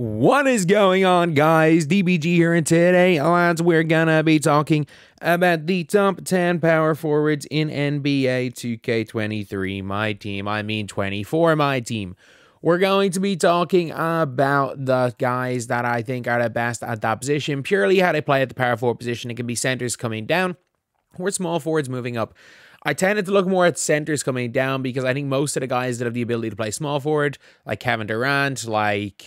What is going on, guys? DBG here, and today, lads, we're gonna be talking about the top 10 power forwards in NBA 2K23. My team, I mean 24, my team. We're going to be talking about the guys that I think are the best at that position, purely how they play at the power forward position. It can be centers coming down or small forwards moving up. I tended to look more at centers coming down because I think most of the guys that have the ability to play small forward, like Kevin Durant, like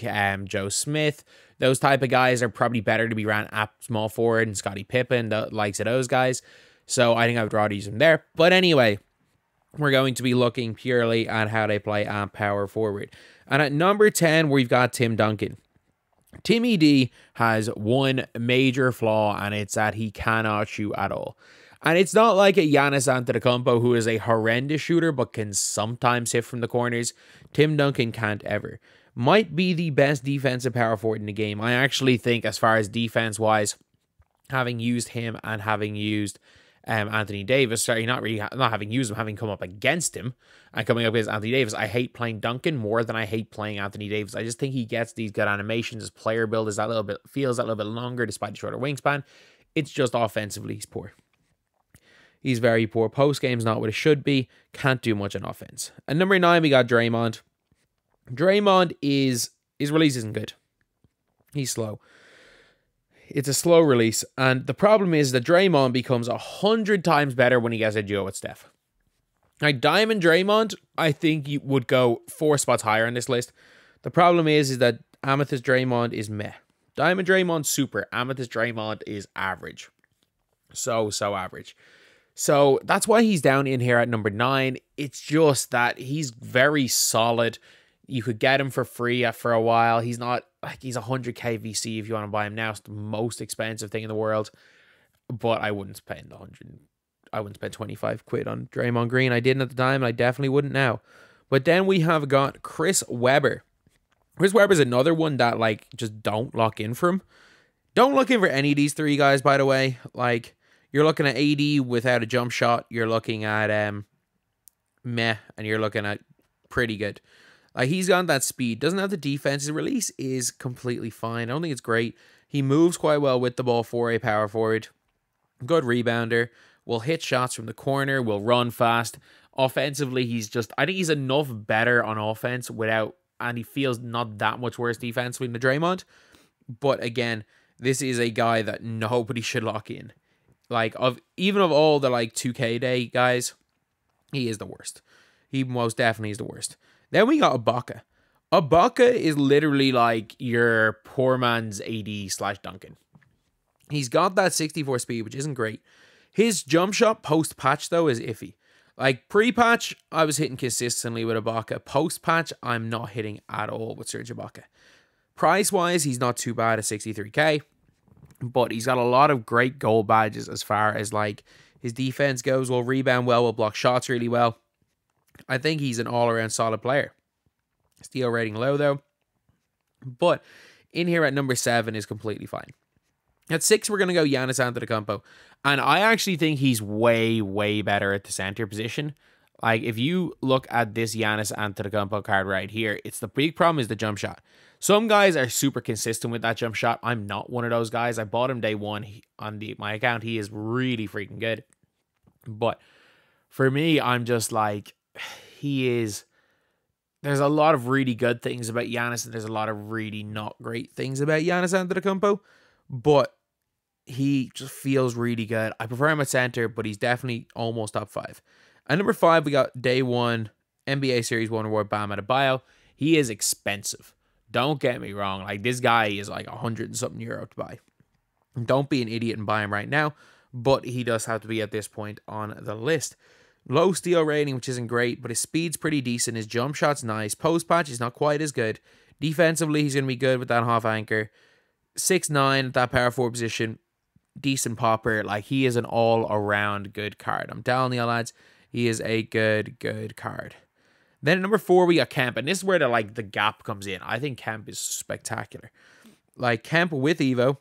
Joe Smith, those type of guys are probably better to be ran at small forward, and Scottie Pippen, the likes of those guys. So I think I would rather use them there. But anyway, we're going to be looking purely at how they play at power forward. And at number 10, we've got Tim Duncan. Timmy D has one major flaw, and it's that he cannot shoot at all. And it's not like a Giannis Antetokounmpo, who is a horrendous shooter but can sometimes hit from the corners. Tim Duncan can't ever. Might be the best defensive power forward in the game. I actually think, as far as defense-wise, having used him and having used Anthony Davis, sorry, not having come up against him and coming up against Anthony Davis, I hate playing Duncan more than I hate playing Anthony Davis. I just think he gets these good animations. His player build is feels a little bit longer despite the shorter wingspan. It's just offensively, he's poor. He's very poor. Post game's not what it should be. Can't do much on offense. And number 9, we got Draymond. Draymond his release isn't good. He's slow. It's a slow release. And the problem is that Draymond becomes 100 times better when he gets a duo with Steph. Like Diamond Draymond, I think you would go 4 spots higher on this list. The problem is that Amethyst Draymond is meh. Diamond Draymond's super. Amethyst Draymond is average. So average. So that's why he's down in here at number 9. It's just that he's very solid. You could get him for free for a while. He's not like he's 100K VC if you want to buy him now. It's the most expensive thing in the world. But I wouldn't spend I wouldn't spend 25 quid on Draymond Green. I didn't at the time, and I definitely wouldn't now. But then we have got Chris Webber. Chris Webber's another one that like just don't lock in for him. Don't lock in for any of these 3 guys, by the way. Like, you're looking at AD without a jump shot. You're looking at meh, and you're looking at pretty good. Like, he's got that speed. Doesn't have the defense. His release is completely fine. I don't think it's great. He moves quite well with the ball for a power forward. Good rebounder. Will hit shots from the corner. Will run fast. Offensively, he's just... I think he's enough better on offense without... And he feels not that much worse defensively than the Draymond. But again, this is a guy that nobody should lock in. Like, even of all the, like, 2K day guys, he is the worst. He most definitely is the worst. Then we got Ibaka. Ibaka is literally, like, your poor man's AD / Duncan. He's got that 64 speed, which isn't great. His jump shot post-patch, though, is iffy. Like, pre-patch, I was hitting consistently with Ibaka. Post-patch, I'm not hitting at all with Serge Ibaka. Price-wise, he's not too bad at 63K. But he's got a lot of great goal badges as far as, like, his defense goes. Will rebound well, will block shots really well. I think he's an all-around solid player. Steal rating low, though. But in here at number 7 is completely fine. At 6, we're going to go Giannis Antetokounmpo. And I actually think he's way better at the center position. Like, if you look at this Giannis Antetokounmpo card right here, it's the big problem is the jump shot. Some guys are super consistent with that jump shot. I'm not one of those guys. I bought him day 1 on my account. He is really freaking good. But for me, I'm just like, he is... There's a lot of really good things about Giannis, and there's a lot of really not great things about Giannis Antetokounmpo. But he just feels really good. I prefer him at center, but he's definitely almost top 5. At number 5, we got day 1 NBA Series 1 award Bam Adebayo. He is expensive. Don't get me wrong. Like, this guy is like 100-something euro to buy. Don't be an idiot and buy him right now. But he does have to be at this point on the list. Low steal rating, which isn't great, but his speed's pretty decent. His jump shot's nice. Post patch is not quite as good. Defensively, he's going to be good with that half anchor. 6'9" at that power forward position. Decent popper. Like, he is an all-around good card. I'm telling you, lads. He is a good card. Then at number 4, we got Kemp. And this is where the gap comes in. I think Kemp is spectacular. Like, Kemp with Evo,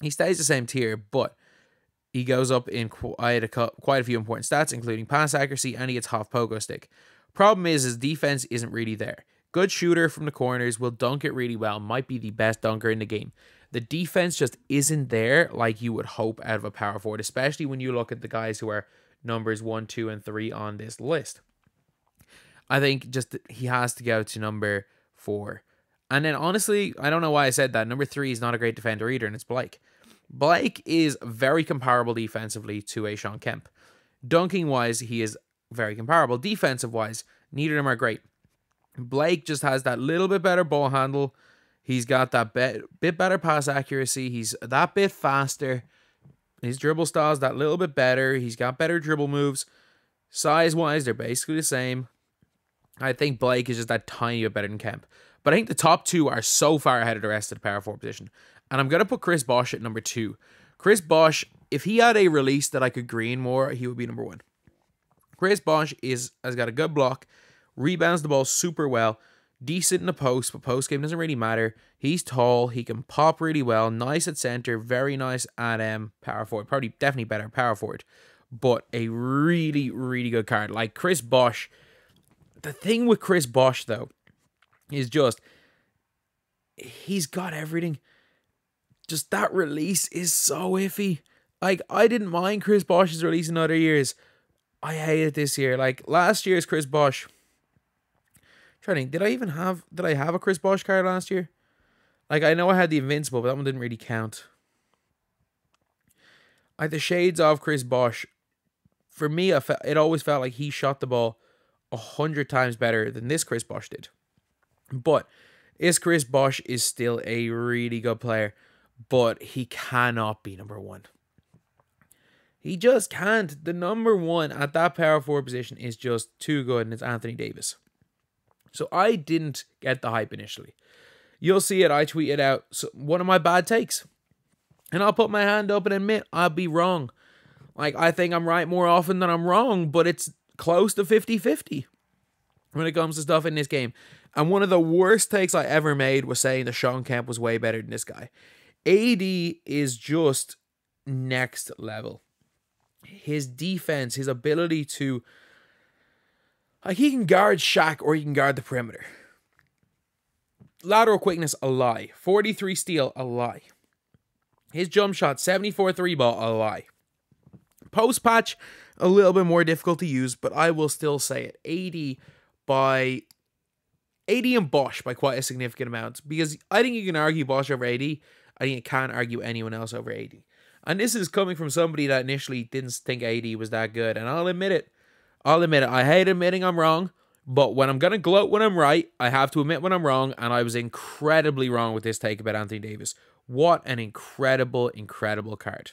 he stays the same tier, but he goes up in quite a few important stats, including pass accuracy, and he gets half pogo stick. Problem is his defense isn't really there. Good shooter from the corners, will dunk it really well, might be the best dunker in the game. The defense just isn't there like you would hope out of a power forward, especially when you look at the guys who are numbers 1, 2, and 3 on this list. I think just he has to go to number 4. And then honestly, I don't know why I said that. Number 3 is not a great defender either, and it's Blake. Blake is very comparable defensively to a Shawn Kemp. Dunking-wise, he is very comparable. Defensive-wise, neither of them are great. Blake just has that little bit better ball handle. He's got that bit better pass accuracy. He's that bit faster. His dribble style is that little bit better. He's got better dribble moves. Size-wise, they're basically the same. I think Blake is just that tiny bit better than Kemp. But I think the top two are so far ahead of the rest of the power forward position. And I'm going to put Chris Bosh at number 2. Chris Bosh, if he had a release that I could green more, he would be number 1. Chris Bosh has got a good block, rebounds the ball super well, decent in the post, but post game doesn't really matter. He's tall, he can pop really well, nice at center, very nice at power forward, probably definitely better power forward, but a really, really good card. Like Chris Bosh, the thing with Chris Bosh though, is just, he's got everything. Just that release is so iffy. Like, I didn't mind Chris Bosh's release in other years. I hated this year. Like, last year's Chris Bosh. I'm trying to think, did I have a Chris Bosh card last year? Like, I know I had the Invincible, but that one didn't really count. Like, the shades of Chris Bosh. For me, it always felt like he shot the ball 100 times better than this Chris Bosh did. But this Chris Bosh is still a really good player, but he cannot be number 1. He just can't. The number 1 at that power forward position is just too good, and it's Anthony Davis. So I didn't get the hype initially. You'll see it. I tweeted out one of my bad takes, and I'll put my hand up and admit I'll be wrong. Like, I think I'm right more often than I'm wrong, but it's close to 50-50 when it comes to stuff in this game. And one of the worst takes I ever made was saying that Shawn Kemp was way better than this guy. AD is just next level. His defense, his ability to... Like, he can guard Shaq or he can guard the perimeter. Lateral quickness, a lie. 43 steal, a lie. His jump shot, 74 3-ball, a lie. Post patch, a little bit more difficult to use, but I will still say it. AD and Bosh by quite a significant amount. Because I think you can argue Bosh over AD... I think it can't argue anyone else over AD. And this is coming from somebody that initially didn't think AD was that good. And I'll admit it. I hate admitting I'm wrong. But when I'm going to gloat when I'm right, I have to admit when I'm wrong. And I was incredibly wrong with this take about Anthony Davis. What an incredible, incredible card.